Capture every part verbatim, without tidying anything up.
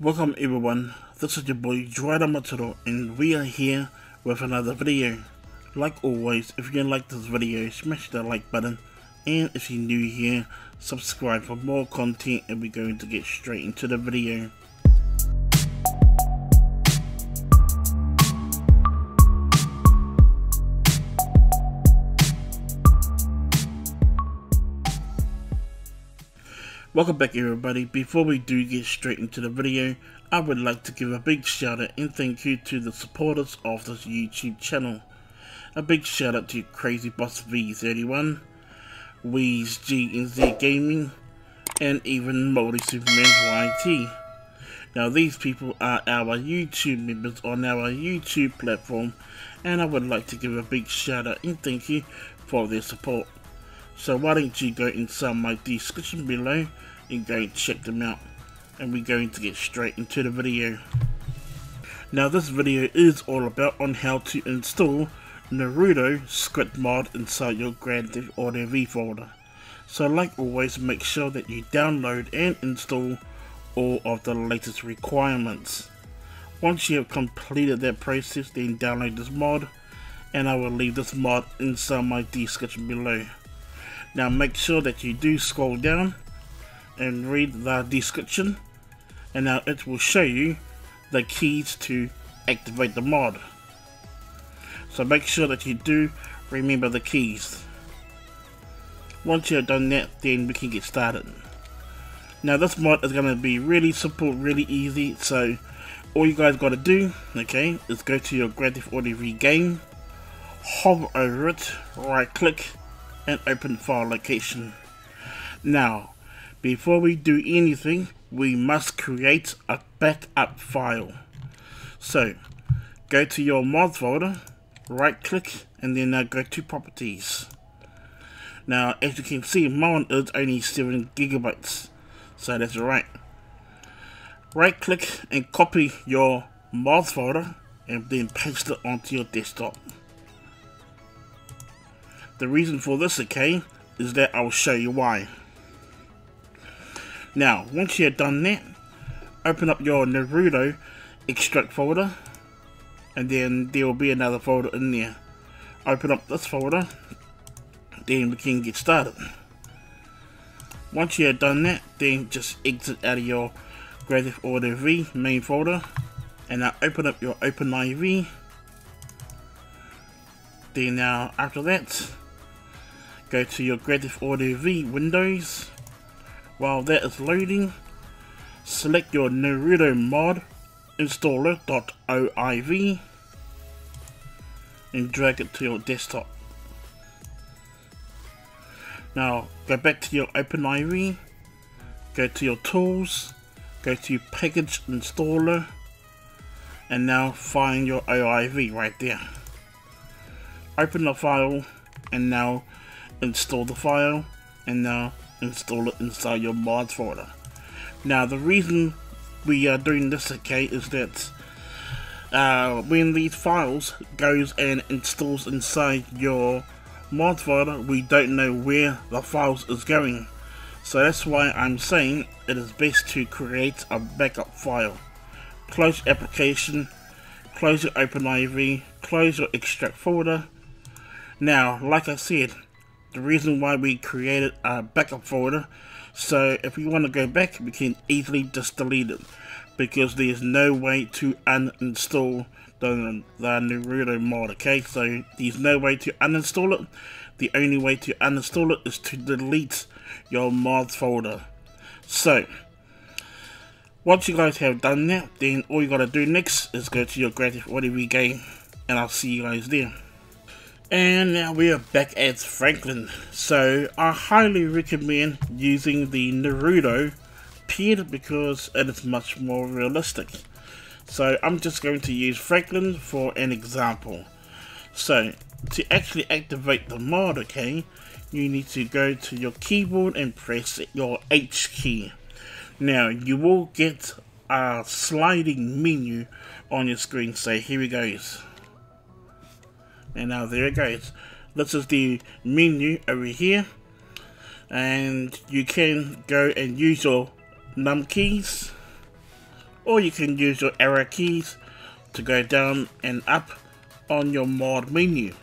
Welcome everyone, this is your boy Dryder Mataroa and we are here with another video. Like always, if you like this video, smash that like button, and if you're new here, subscribe for more content, and we're going to get straight into the video. Welcome back everybody. Before we do get straight into the video, I would like to give a big shout out and thank you to the supporters of this YouTube channel. A big shout out to CrazyBoss V thirty-one, WeezGNZGaming, and even MaoriSupermanYT. Now these people are our YouTube members on our YouTube platform, and I would like to give a big shout out and thank you for their support. So why don't you go inside my description below and go and check them out, and we're going to get straight into the video. Now this video is all about on how to install Naruto script mod inside your Grand Theft Auto V folder. So like always, make sure that you download and install all of the latest requirements. Once you have completed that process, then download this mod, and I will leave this mod inside my description below. Now make sure that you do scroll down and read the description, and now it will show you the keys to activate the mod. So make sure that you do remember the keys. Once you have done that, then we can get started. Now this mod is going to be really simple, really easy, so all you guys got to do, okay, is go to your Grand Theft Auto V game, hover over it, right click, and open file location. Now before we do anything, we must create a backup file. So go to your mod folder, right click, and then now go to properties. Now as you can see, mine is only seven gigabytes, so that's right. Right click and copy your mod folder and then paste it onto your desktop. The reason for this, okay, is that I'll show you why. Now, once you have done that, open up your Naruto extract folder, and then there will be another folder in there. Open up this folder, then we can get started. Once you have done that, then just exit out of your Grand Theft Auto V main folder, and now open up your OpenIV. Then now, after that, go to your Grand Theft Auto V Windows. While that is loading, select your Naruto mod installer.oiv and drag it to your desktop. Now go back to your OpenIV, go to your tools, go to package installer, and now find your O I V right there. Open the file and now install the file, and now install it inside your mods folder. Now the reason we are doing this, okay, is that uh, when these files goes and installs inside your mod folder, we don't know where the files is going, so that's why I'm saying it is best to create a backup file. Close application, close your OpenIV, close your extract folder. Now like I said, the reason why we created a backup folder, so if we want to go back, we can easily just delete it, because there's no way to uninstall the, the Naruto mod, okay? So there's no way to uninstall it. The only way to uninstall it is to delete your mods folder. So once you guys have done that, then all you gotta do next is go to your Grand Theft Auto V game, and I'll see you guys there. And now we are back at Franklin. So I highly recommend using the Naruto paired because it is much more realistic. So I'm just going to use Franklin for an example. So to actually activate the mod, okay, you need to go to your keyboard and press your H key. Now you will get a sliding menu on your screen, so here it goes. And now there it goes. This is the menu over here, and you can go and use your num keys or you can use your arrow keys to go down and up on your mod menu.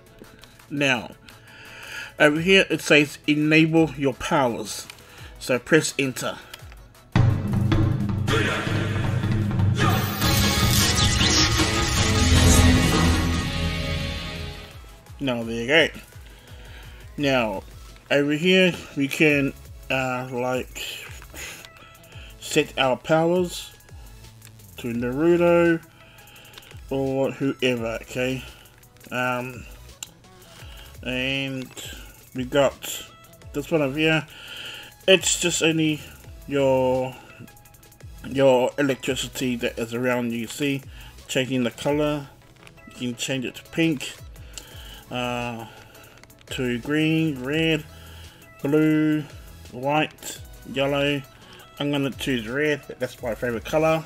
Now, over here it says enable your powers, so press enter. Now there you go. Now over here we can uh, like set our powers to Naruto or whoever, okay. Um, and we got this one over here. It's just only your your electricity that is around you. See, changing the color, you can change it to pink, uh, to green, red, blue, white, yellow. I'm gonna choose red, that's my favorite color.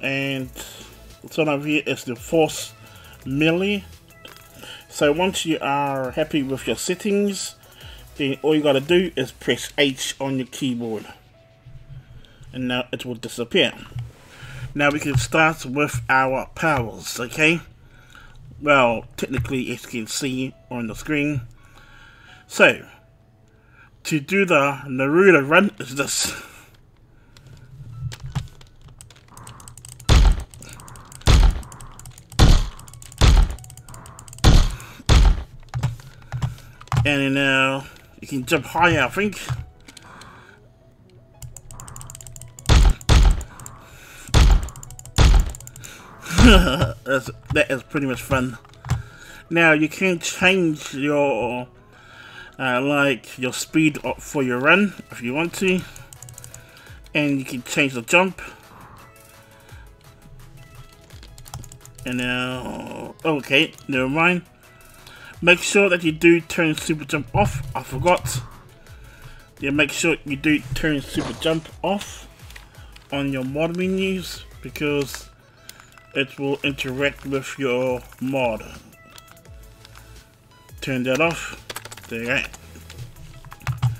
And this one over here is the force melee. So once you are happy with your settings, then all you gotta do is press H on your keyboard, and now it will disappear. Now we can start with our powers, okay? Well, technically, as you can see on the screen. So, to do the Naruto run is this. And now, uh, you can jump higher, I think. That's, that is pretty much fun. Now you can change your uh, like your speed up for your run if you want to, and you can change the jump. And now, uh, okay, never mind. Make sure that you do turn super jump off. I forgot. Yeah, make sure you do turn super jump off on your mod menus, because it will interact with your mod. Turn that off. There you go.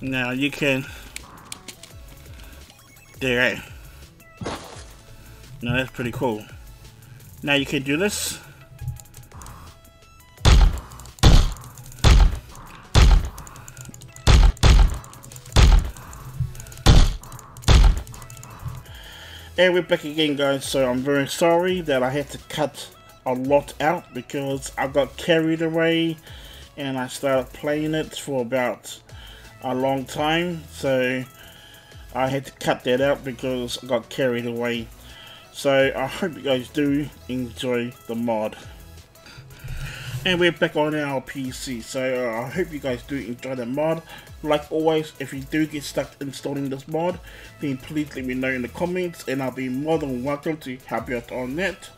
Now you can. There you go. Now that's pretty cool. Now you can do this. And we're back again, guys, so I'm very sorry that I had to cut a lot out because I got carried away and I started playing it for about a long time, so I had to cut that out because I got carried away. So I hope you guys do enjoy the mod. And we're back on our P C, so I hope you guys do enjoy the mod. Like always, if you do get stuck installing this mod, then please let me know in the comments and I'll be more than welcome to help you out on that.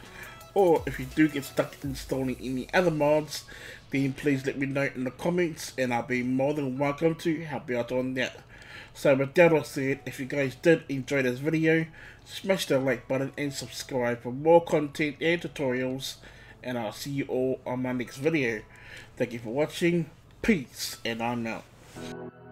Or if you do get stuck installing any other mods, then please let me know in the comments and I'll be more than welcome to help you out on that. So with that all said, if you guys did enjoy this video, smash the like button and subscribe for more content and tutorials. And I'll see you all on my next video. Thank you for watching. Peace, and I'm out.